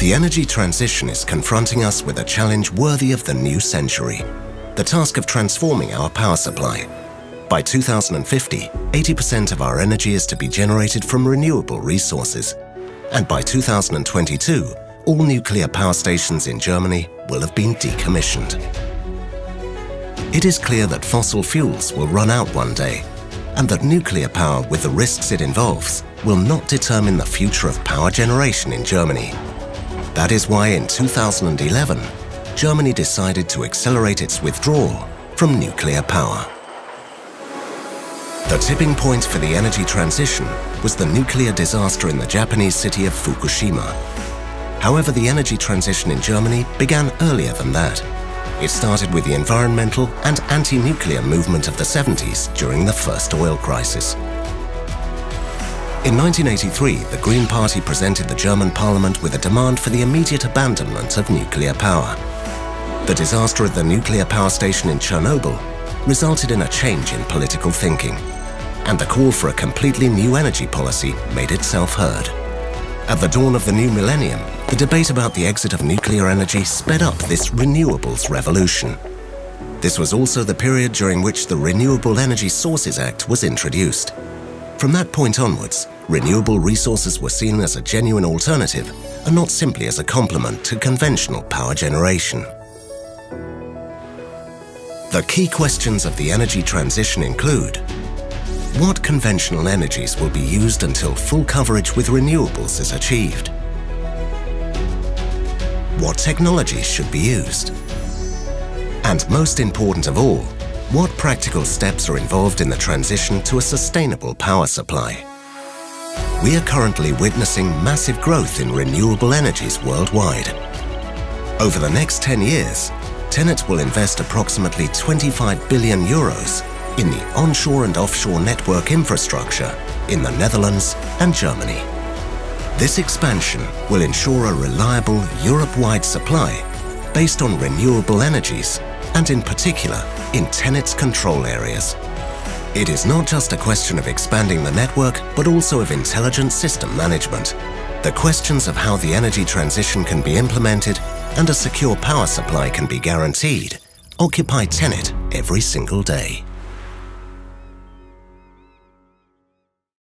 The energy transition is confronting us with a challenge worthy of the new century: the task of transforming our power supply. By 2050, 80% of our energy is to be generated from renewable resources. And by 2022, all nuclear power stations in Germany will have been decommissioned. It is clear that fossil fuels will run out one day, and that nuclear power, with the risks it involves, will not determine the future of power generation in Germany. That is why in 2011, Germany decided to accelerate its withdrawal from nuclear power. The tipping point for the energy transition was the nuclear disaster in the Japanese city of Fukushima. However, the energy transition in Germany began earlier than that. It started with the environmental and anti-nuclear movement of the 70s during the first oil crisis. In 1983, the Green Party presented the German parliament with a demand for the immediate abandonment of nuclear power. The disaster at the nuclear power station in Chernobyl resulted in a change in political thinking, and the call for a completely new energy policy made itself heard. At the dawn of the new millennium, the debate about the exit of nuclear energy sped up this renewables revolution. This was also the period during which the Renewable Energy Sources Act was introduced. From that point onwards, renewable resources were seen as a genuine alternative and not simply as a complement to conventional power generation. The key questions of the energy transition include: what conventional energies will be used until full coverage with renewables is achieved? What technologies should be used? And most important of all, what practical steps are involved in the transition to a sustainable power supply? We are currently witnessing massive growth in renewable energies worldwide. Over the next 10 years, TenneT will invest approximately 25 billion euros in the onshore and offshore network infrastructure in the Netherlands and Germany. This expansion will ensure a reliable Europe-wide supply based on renewable energies and, in particular, in TenneT's control areas. It is not just a question of expanding the network, but also of intelligent system management. The questions of how the energy transition can be implemented and a secure power supply can be guaranteed occupy TenneT every single day.